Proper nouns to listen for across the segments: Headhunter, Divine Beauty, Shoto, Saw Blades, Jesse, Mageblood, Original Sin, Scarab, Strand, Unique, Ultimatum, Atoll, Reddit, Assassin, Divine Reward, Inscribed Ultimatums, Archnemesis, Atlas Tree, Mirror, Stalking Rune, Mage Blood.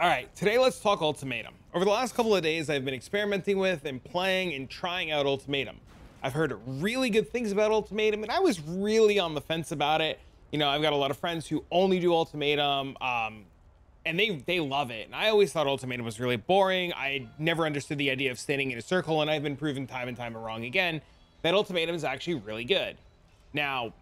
Alright, today let's talk Ultimatum. Over the last couple of days, I've been experimenting with and playing and trying out Ultimatum. I've heard really good things about Ultimatum, and I was really on the fence about it. You know, I've got a lot of friends who only do Ultimatum, and they love it. And I always thought Ultimatum was really boring. I never understood the idea of standing in a circle, and I've been proven time and time wrong again that Ultimatum is actually really good. Now,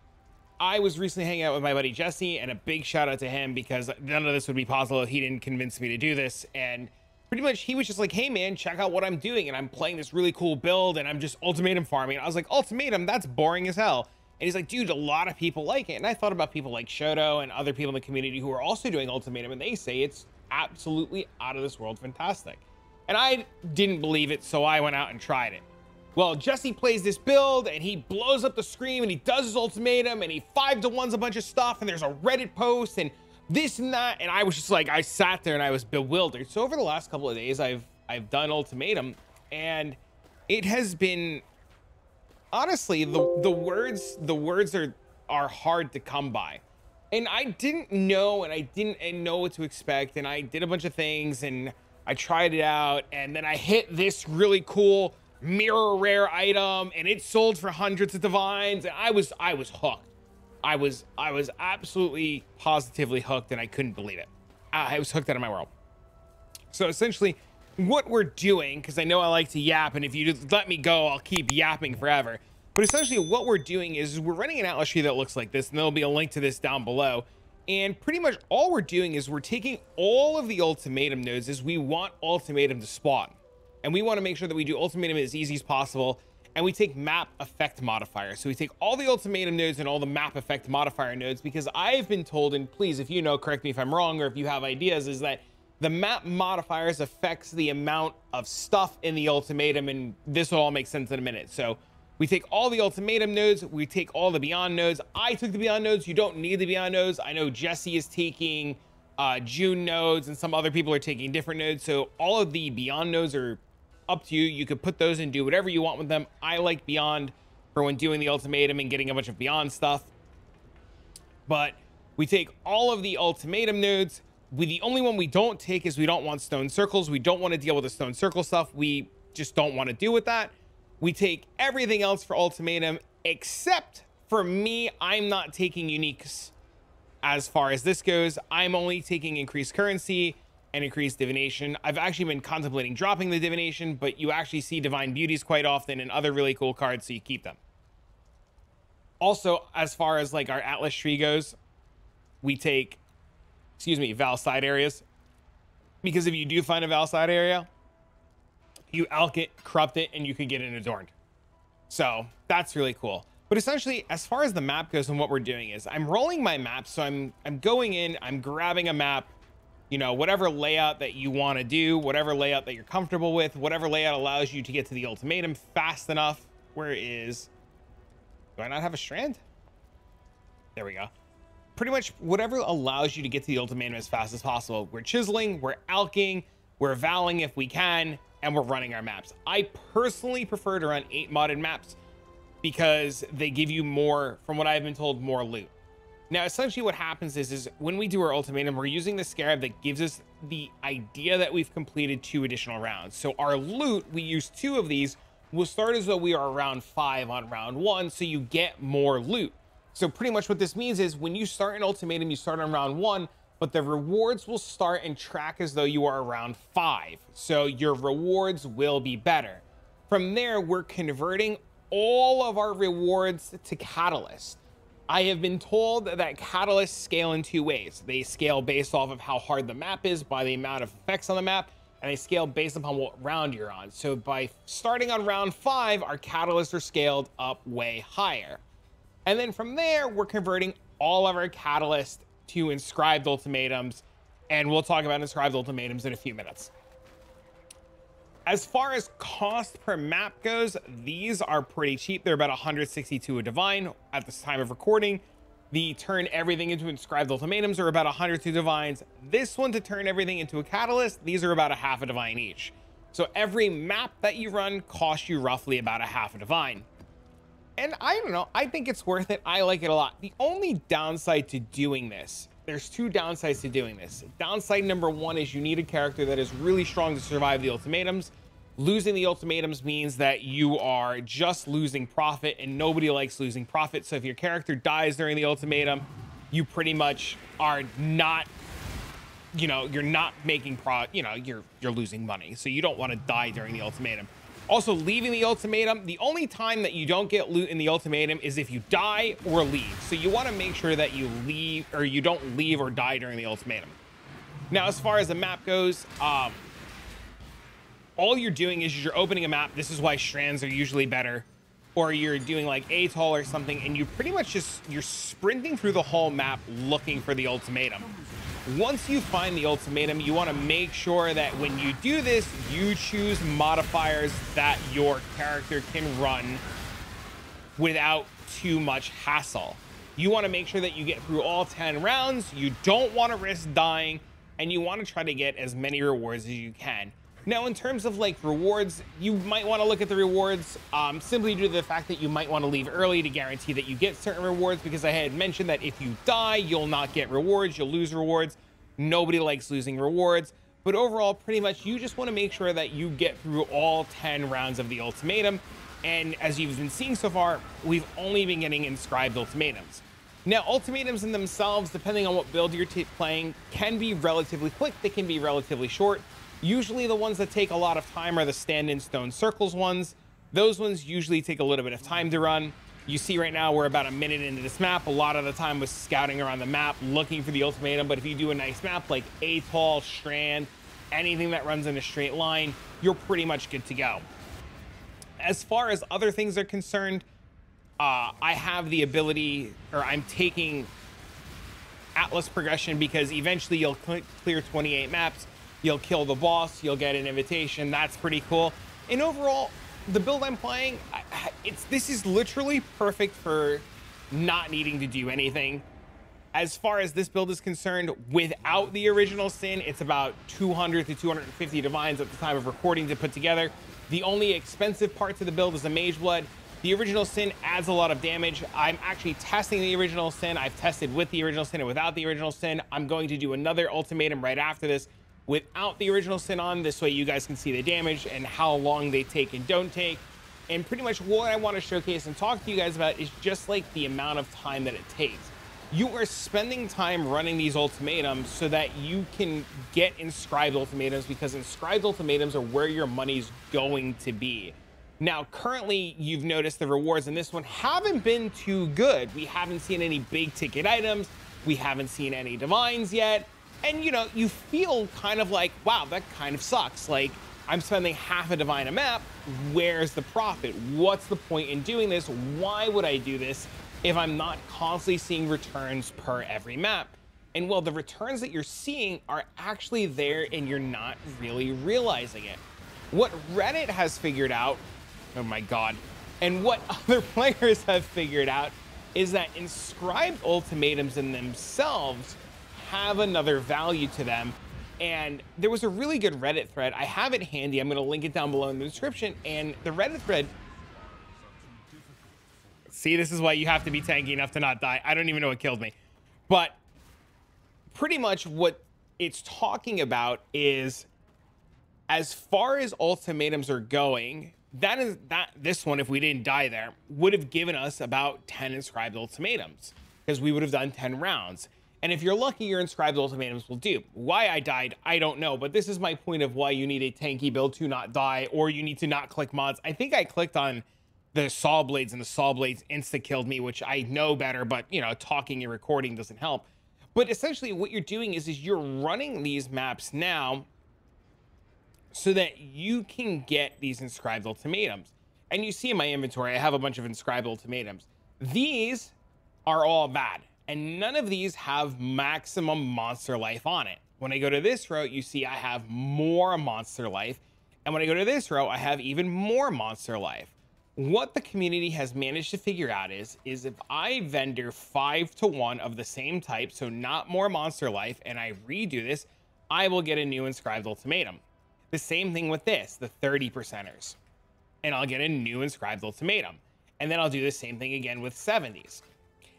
I was recently hanging out with my buddy Jesse, and a big shout out to him because none of this would be possible if he didn't convince me to do this. And pretty much he was just like, hey man, check out what I'm doing. And I'm playing this really cool build and I'm just Ultimatum farming. And I was like, Ultimatum, that's boring as hell. And he's like, dude, a lot of people like it. And I thought about people like Shoto and other people in the community who are also doing Ultimatum, and they say it's absolutely out of this world fantastic. And I didn't believe it, so I went out and tried it. Well, Jesse plays this build and he blows up the screen and he does his Ultimatum and he 5-to-1s a bunch of stuff, and there's a Reddit post and this and that, and I was just like, I sat there and I was bewildered. So over the last couple of days, I've done Ultimatum, and it has been, honestly, the words are hard to come by. And I didn't know, and I didn't know what to expect, and I did a bunch of things and I tried it out, and then I hit this really cool Mirror rare item and it sold for hundreds of divines, and I was hooked. I was absolutely positively hooked, and I couldn't believe it. I was hooked out of my world. So essentially what we're doing, because I know I like to yap, and if you just let me go, I'll keep yapping forever, but essentially what we're doing is we're running an Atlas Tree that looks like this, and there'll be a link to this down below. And pretty much all we're doing is we're taking all of the Ultimatum nodes as we want Ultimatum to spawn. And we want to make sure that we do Ultimatum as easy as possible. And we take map effect modifier. So we take all the Ultimatum nodes and all the map effect modifier nodes, because I've been told, and please, if you know, correct me if I'm wrong, or if you have ideas, is that the map modifiers affects the amount of stuff in the Ultimatum. And this will all make sense in a minute. So we take all the Ultimatum nodes. We take all the Beyond nodes. I took the Beyond nodes. You don't need the Beyond nodes. I know Jesse is taking June nodes, and some other people are taking different nodes. So all of the Beyond nodes are up to you. You could put those and do whatever you want with them. I like Beyond for when doing the Ultimatum and getting a bunch of Beyond stuff. But we take all of the Ultimatum nodes. The only one we don't take is we don't want stone circles. We don't want to deal with the stone circle stuff. We just don't want to deal with that. We take everything else for Ultimatum, except for me, I'm not taking uniques as far as this goes. I'm only taking increased currency and increased divination. I've actually been contemplating dropping the divination, but you actually see Divine Beauties quite often and other really cool cards, so you keep them. Also, as far as like our Atlas Tree goes, we take, excuse me, Val side areas, because if you do find a Val side area, you alk it, corrupt it, and you could get it adorned. So that's really cool. But essentially, as far as the map goes, and what we're doing is I'm rolling my map. So I'm going in, I'm grabbing a map. You know, whatever layout that you want to do, whatever layout that you're comfortable with, whatever layout allows you to get to the Ultimatum fast enough. Where is, do I not have a strand? There we go. Pretty much whatever allows you to get to the Ultimatum as fast as possible. We're chiseling, we're alking, we're valing if we can, and we're running our maps. I personally prefer to run 8 modded maps because they give you more, from what I've been told, more loot. Now, essentially what happens is when we do our Ultimatum, we're using the Scarab that gives us the idea that we've completed 2 additional rounds. So our loot, we use 2 of these. We'll start as though we are round 5 on round 1, so you get more loot. So pretty much what this means is when you start an Ultimatum, you start on round 1, but the rewards will start and track as though you are around 5. So your rewards will be better. From there, we're converting all of our rewards to Catalyst. I have been told that catalysts scale in 2 ways. They scale based off of how hard the map is by the amount of effects on the map, and they scale based upon what round you're on. So by starting on round 5, our catalysts are scaled up way higher. And then from there, we're converting all of our catalysts to Inscribed Ultimatums, and we'll talk about Inscribed Ultimatums in a few minutes. As far as cost per map goes, these are pretty cheap. They're about 162 a divine at this time of recording. The turn everything into Inscribed Ultimatums are about 102 divines. This one to turn everything into a catalyst, these are about a half a divine each. So every map that you run costs you roughly about a half a divine. And I don't know, I think it's worth it. I like it a lot. The only downside to doing this There's two downsides to doing this. Downside number one is you need a character that is really strong to survive the ultimatums. Losing the ultimatums means that you are just losing profit, and nobody likes losing profit. So if your character dies during the ultimatum, you pretty much are not, you know, you're not making profit, you know, you're losing money. So you don't want to die during the ultimatum. Also, leaving the ultimatum, the only time that you don't get loot in the ultimatum is if you die or leave. So you want to make sure that you leave, or you don't leave or die during the ultimatum. Now, as far as the map goes, all you're doing is you're opening a map. This is why strands are usually better, or you're doing like Atoll or something, and you pretty much just, you're sprinting through the whole map looking for the ultimatum. Once you find the ultimatum, you want to make sure that when you do this, you choose modifiers that your character can run without too much hassle. You want to make sure that you get through all 10 rounds. You don't want to risk dying, and you want to try to get as many rewards as you can. Now, in terms of like rewards, you might want to look at the rewards simply due to the fact that you might want to leave early to guarantee that you get certain rewards, because I had mentioned that if you die, you'll not get rewards, you'll lose rewards. Nobody likes losing rewards. But overall, pretty much you just want to make sure that you get through all 10 rounds of the ultimatum. And as you've been seeing so far, we've only been getting inscribed ultimatums. Now, ultimatums in themselves, depending on what build you're playing, can be relatively quick, they can be relatively short. Usually the ones that take a lot of time are the stand-in stone circles ones. Those ones usually take a little bit of time to run. You see right now we're about a minute into this map. A lot of the time was scouting around the map, looking for the ultimatum. But if you do a nice map like Atoll, Strand, anything that runs in a straight line, you're pretty much good to go. As far as other things are concerned, I have the ability, or I'm taking Atlas progression, because eventually you'll clear 28 maps. You'll kill the boss, you'll get an invitation. That's pretty cool. And overall, the build I'm playing, this is literally perfect for not needing to do anything. As far as this build is concerned, without the Original Sin, it's about 200 to 250 divines at the time of recording to put together. The only expensive part to the build is the Mage Blood. The Original Sin adds a lot of damage. I'm actually testing the Original Sin. I've tested with the Original Sin and without the Original Sin. I'm going to do another ultimatum right after this without the Original Sin on. This way you guys can see the damage and how long they take and don't take. And pretty much what I want to showcase and talk to you guys about is just like the amount of time that it takes. You are spending time running these ultimatums so that you can get inscribed ultimatums, because inscribed ultimatums are where your money's going to be. Now, currently you've noticed the rewards in this one haven't been too good. We haven't seen any big ticket items. We haven't seen any divines yet. And, you know, you feel kind of like, wow, that kind of sucks. Like, I'm spending half a divine a map. Where's the profit? What's the point in doing this? Why would I do this if I'm not constantly seeing returns per every map? And, well, the returns that you're seeing are actually there and you're not really realizing it. What Reddit has figured out, oh my God, and what other players have figured out is that inscribed ultimatums in themselves have another value to them. And there was a really good Reddit thread. I have it handy. I'm going to link it down below in the description. And the Reddit thread, see, this is why you have to be tanky enough to not die. I don't even know what killed me. But pretty much what it's talking about is, as far as ultimatums are going, this one, if we didn't die there, would have given us about 10 inscribed ultimatums, because we would have done 10 rounds. And if you're lucky, your inscribed ultimatums will do. Why I died, I don't know. But this is my point of why you need a tanky build to not die, or you need to not click mods. I think I clicked on the Saw Blades, and the Saw Blades insta-killed me, which I know better, but, you know, talking and recording doesn't help. But essentially what you're doing is you're running these maps now so that you can get these inscribed ultimatums. And you see in my inventory, I have a bunch of inscribed ultimatums. These are all bad, and none of these have maximum monster life on it. When I go to this row, you see I have more monster life. And when I go to this row, I have even more monster life. What the community has managed to figure out is if I vendor 5 to 1 of the same type, so not more monster life, and I redo this, I will get a new inscribed ultimatum. The same thing with this, the 30%ers, and I'll get a new inscribed ultimatum. And then I'll do the same thing again with 70s.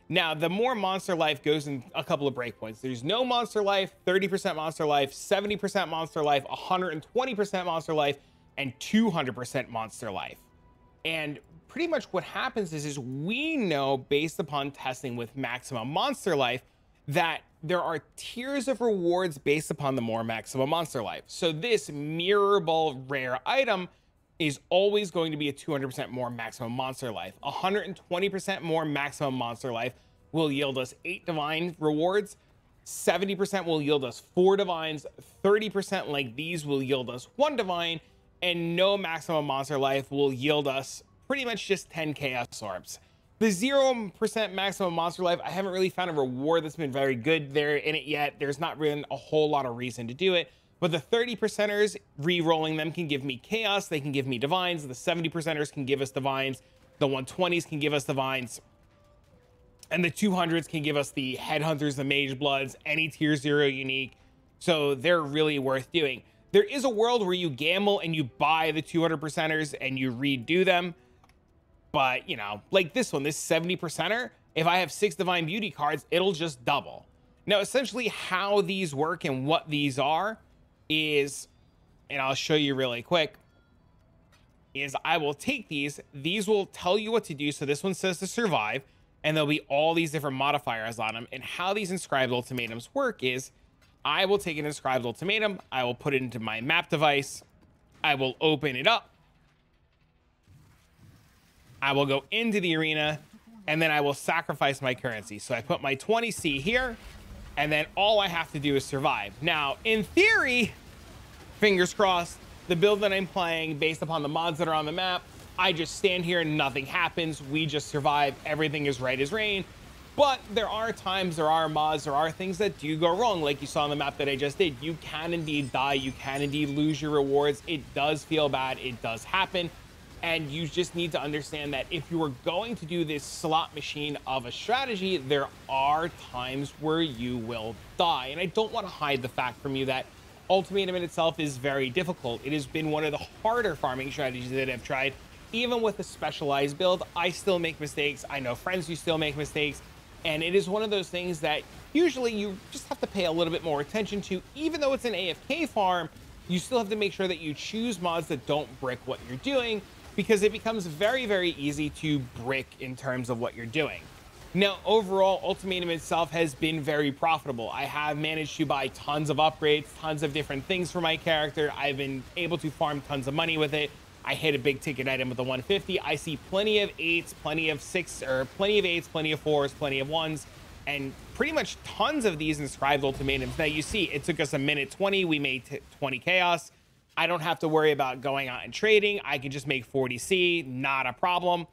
Now, the more monster life goes in a couple of breakpoints. There's no monster life, 30% monster life, 70% monster life, 120% monster life, and 200% monster life. And pretty much what happens is we know, based upon testing with maximum monster life, that there are tiers of rewards based upon the more maximum monster life. So this mirrorable rare item is always going to be a 200% more maximum monster life. 120% more maximum monster life will yield us 8 divine rewards. 70% will yield us 4 divines. 30% like these will yield us 1 divine. And no maximum monster life will yield us pretty much just 10 chaos orbs. The 0% maximum monster life, I haven't really found a reward that's been very good there in it yet. There's not really a whole lot of reason to do it. But the 30%ers, re-rolling them can give me chaos. They can give me divines. The 70%ers can give us divines. The 120s can give us divines. And the 200s can give us the Headhunters, the Mage Bloods, any tier 0 unique. So they're really worth doing. There is a world where you gamble and you buy the 200%ers and you redo them. But, you know, like this one, this 70%er, if I have 6 Divine Beauty cards, it'll just double. Now, essentially how these work and what these are is, and I'll show you really quick, is I will take these. These will tell you what to do. So this one says to survive, and there'll be all these different modifiers on them. And how these Inscribed Ultimatums work is I will take an Inscribed Ultimatum. I will put it into my map device. I will open it up. I will go into the arena, and then I will sacrifice my currency. So I put my 20C here, and then all I have to do is survive. Now, in theory, fingers crossed, the build that I'm playing, based upon the mods that are on the map, I just stand here and nothing happens. We just survive. Everything is right as rain. But there are times, there are mods, there are things that do go wrong, like you saw on the map that I just did. You can indeed die. You can indeed lose your rewards. It does feel bad. It does happen. And you just need to understand that if you are going to do this slot machine of a strategy, there are times where you will die. And I don't want to hide the fact from you that Ultimatum in itself is very difficult. It has been one of the harder farming strategies that I've tried. Even with a specialized build, I still make mistakes. I know friends who still make mistakes. And it is one of those things that usually you just have to pay a little bit more attention to. Even though it's an AFK farm, you still have to make sure that you choose mods that don't brick what you're doing, because it becomes very, very easy to brick in terms of what you're doing. Now, overall, Ultimatum itself has been very profitable. I have managed to buy tons of upgrades, tons of different things for my character. I've been able to farm tons of money with it. I hit a big ticket item with a 150. I see plenty of 8s, plenty of 6, or plenty of 8s, plenty of 4s, plenty of 1s, and pretty much tons of these Inscribed Ultimatums. Now, you see, it took us a minute 20. We made 20 chaos. I don't have to worry about going out and trading. I can just make 40C, not a problem.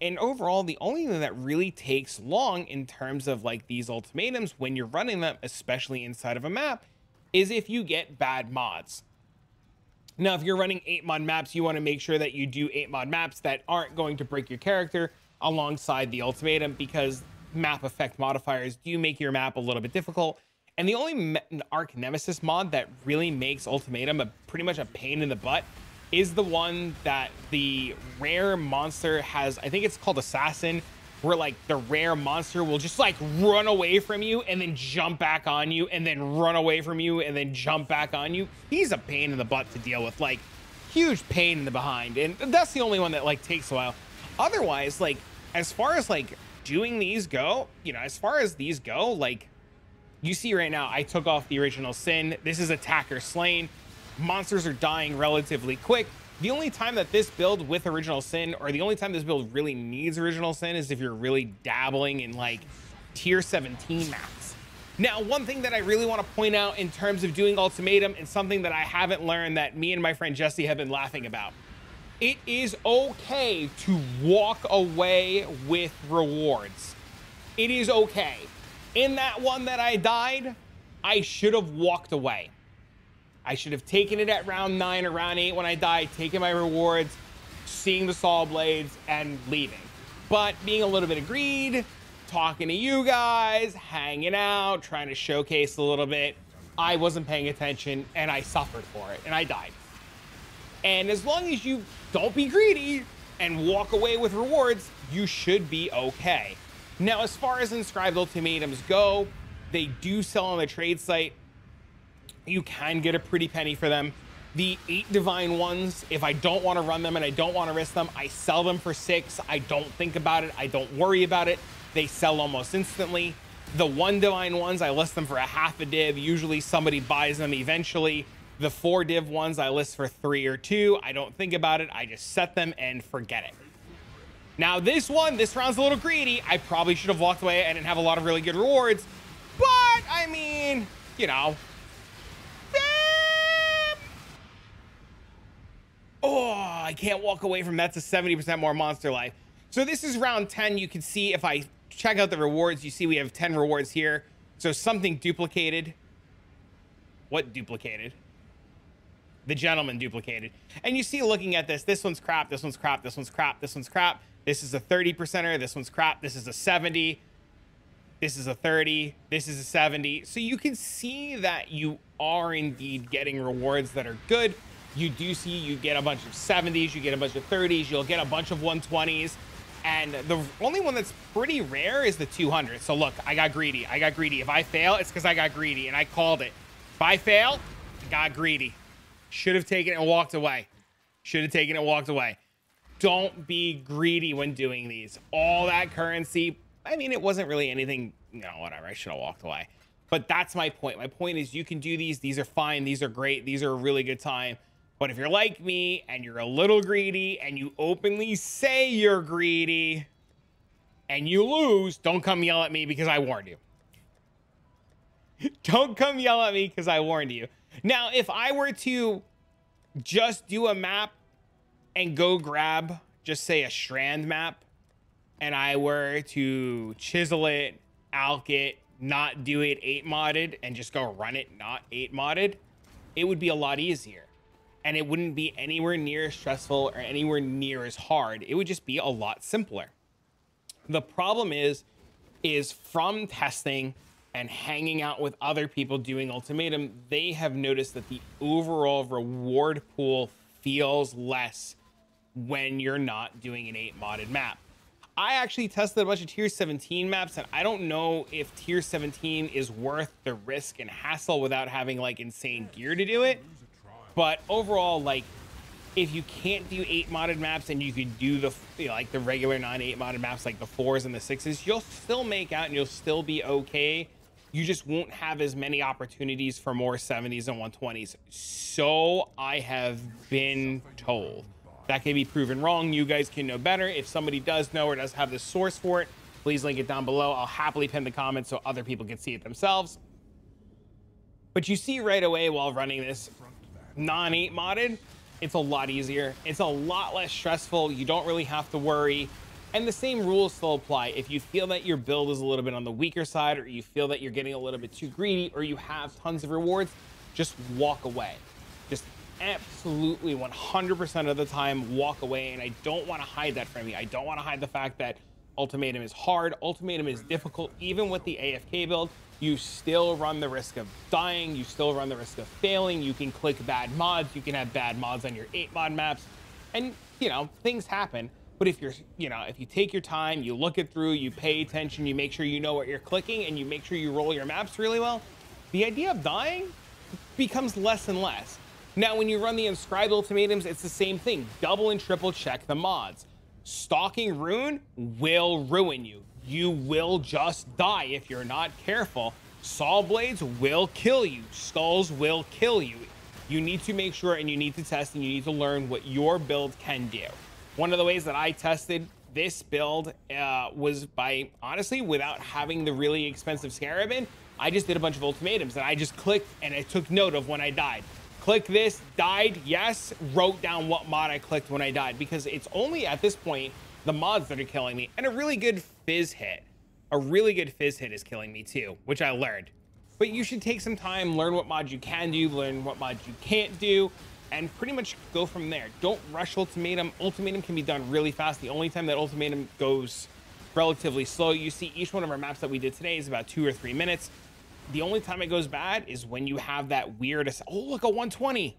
And overall, the only thing that really takes long in terms of like these ultimatums when you're running them, especially inside of a map, is if you get bad mods. Now, if you're running 8-mod maps, you want to make sure that you do 8-mod maps that aren't going to break your character alongside the ultimatum, because map effect modifiers do make your map a little bit difficult. And the only Archnemesis mod that really makes Ultimatum pretty much a pain in the butt is the one that the rare monster has. I think it's called Assassin, where like the rare monster will just like run away from you and then jump back on you and then run away from you and then jump back on you. He's a pain in the butt to deal with, like huge pain in the behind. And that's the only one that like takes a while. Otherwise, like as far as like doing these go, you know, as far as these go, like you see right now, I took off the Original Sin. This is attacker slain. Monsters are dying relatively quick. The only time that this build with Original Sin, or the only time this build really needs Original Sin, is if you're really dabbling in like tier 17 maps. Now, one thing that I really want to point out in terms of doing Ultimatum, and something that I haven't learned that me and my friend Jesse have been laughing about, it is okay to walk away with rewards. It is okay. In that one that I died, I should have walked away. I should have taken it at round 9 or round 8 when I died, taken my rewards, seeing the Saw Blades, and leaving. But being a little bit of greed, talking to you guys, hanging out, trying to showcase a little bit, I wasn't paying attention, and I suffered for it, and I died. And as long as you don't be greedy and walk away with rewards, you should be okay. Now, as far as Inscribed Ultimatums go, they do sell on the trade site. You can get a pretty penny for them. The 8 divine ones, if I don't want to run them and I don't want to risk them, I sell them for 6. I don't think about it. I don't worry about it. They sell almost instantly. The 1 divine ones, I list them for ½ a div. Usually somebody buys them eventually. The 4 div ones, I list for 3 or 2. I don't think about it. I just set them and forget it. Now this one, this round's a little greedy. I probably should have walked away. I didn't have a lot of really good rewards, but I mean, you know. Oh, I can't walk away from that. That's a 70% more monster life. So this is round 10. You can see if I check out the rewards, you see we have 10 rewards here. So something duplicated. What duplicated? The gentleman duplicated. And you see looking at this, this one's crap, this one's crap, this one's crap, this one's crap. This is a 30%er, this one's crap, this is a 70. This is a 30, this is a 70. So you can see that you are indeed getting rewards that are good. You do see you get a bunch of 70s, you get a bunch of 30s, you'll get a bunch of 120s. And the only one that's pretty rare is the 200. So look, I got greedy. I got greedy. If I fail, it's because I got greedy and I called it. If I fail, I got greedy. Should have taken it and walked away. Should have taken it and walked away. Don't be greedy when doing these. All that currency. I mean, it wasn't really anything, you know, whatever. I should have walked away. But that's my point. My point is you can do these. These are fine. These are great. These are a really good time. But if you're like me and you're a little greedy and you openly say you're greedy and you lose, don't come yell at me because I warned you. Don't come yell at me because I warned you. Now, if I were to just do a map and go grab, just say a Strand map, and I were to chisel it, alk it, not do it 8 modded and just go run it not 8 modded, it would be a lot easier. And it wouldn't be anywhere near as stressful or anywhere near as hard. It would just be a lot simpler. The problem is from testing and hanging out with other people doing Ultimatum, they have noticed that the overall reward pool feels less when you're not doing an 8 modded map. I actually tested a bunch of tier 17 maps, and I don't know if tier 17 is worth the risk and hassle without having like insane gear to do it. But overall, like, if you can't do 8 modded maps and you could do the, you know, like the regular non-8 modded maps, like the 4s and the 6s, you'll still make out and you'll still be okay. You just won't have as many opportunities for more 70s and 120s. So I have been told. That can be proven wrong. You guys can know better. If somebody does know or does have the source for it, please link it down below. I'll happily pin the comments so other people can see it themselves. But you see right away while running this, non-8 modded, it's a lot easier. It's a lot less stressful. You don't really have to worry. And the same rules still apply. If you feel that your build is a little bit on the weaker side, or you feel that you're getting a little bit too greedy, or you have tons of rewards, just walk away. Just absolutely 100% of the time walk away. And I don't want to hide that from you. I don't want to hide the fact that Ultimatum is hard. Ultimatum is difficult. Even with the AFK build, you still run the risk of dying. You still run the risk of failing. You can click bad mods. You can have bad mods on your 8 mod maps. And, you know, things happen. But if you're, you know, if you take your time, you look it through, you pay attention, you make sure you know what you're clicking, and you make sure you roll your maps really well, the idea of dying becomes less and less. Now, when you run the Inscribed Ultimatums, it's the same thing. Double and triple check the mods. Stalking Rune will ruin you. You will just die if you're not careful. Saw Blades will kill you. Skulls will kill you. You need to make sure, and you need to test, and you need to learn what your build can do. One of the ways that I tested this build was by, honestly, without having the really expensive Scarab in, I just did a bunch of Ultimatums, and I just clicked, and I took note of when I died. Click this, died, yes, wrote down what mod I clicked when I died, because it's only at this point the mods that are killing me. And a really good fizz hit. A really good fizz hit is killing me too, which I learned. But you should take some time, learn what mods you can do, learn what mods you can't do, and pretty much go from there. Don't rush Ultimatum. Ultimatum can be done really fast. The only time that Ultimatum goes relatively slow, you see each one of our maps that we did today is about 2 or 3 minutes. The only time it goes bad is when you have that weird, oh, look, a 120.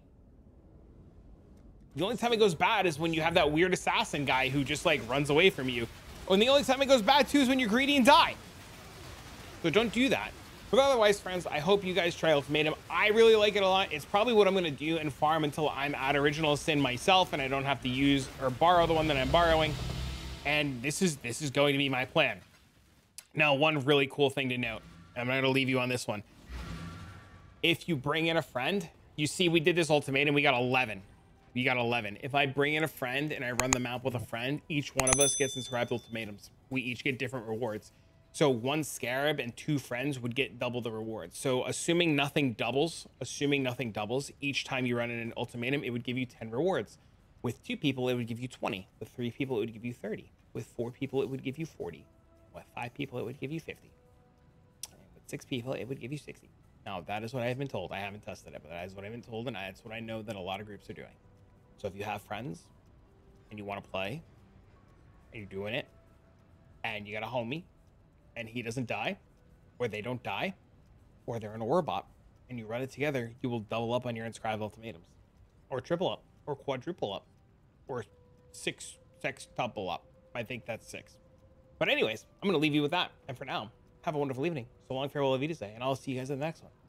The only time it goes bad is when you have that weird assassin guy who just like runs away from you. Oh, and the only time it goes back to is when you're greedy and die. So don't do that. But otherwise, friends, I hope you guys try Ultimatum. I really like it a lot. It's probably what I'm going to do and farm until I'm at Original Sin myself and I don't have to use or borrow the one that I'm borrowing. And this is going to be my plan. Now, one really cool thing to note, I'm going to leave you on this one. If you bring in a friend, you see we did this Ultimatum, we got 11. You got 11. If I bring in a friend and I run the map with a friend, each one of us gets Inscribed Ultimatums. We each get different rewards. So one Scarab and two friends would get double the reward. So assuming nothing doubles, each time you run in an Ultimatum, it would give you 10 rewards. With two people, it would give you 20. With three people, it would give you 30. With four people, it would give you 40. With five people, it would give you 50. And with six people, it would give you 60. Now, that is what I've been told. I haven't tested it, but that is what I've been told, and that's what I know that a lot of groups are doing. So if you have friends and you want to play and you're doing it and you got a homie and he doesn't die or they don't die or they're an Orbot and you run it together, you will double up on your Inscribed Ultimatums or triple up or quadruple up or sextuple up. I think that's 6. But anyways, I'm going to leave you with that. And for now, have a wonderful evening. So long, farewell, Avita, and I'll see you guys in the next one.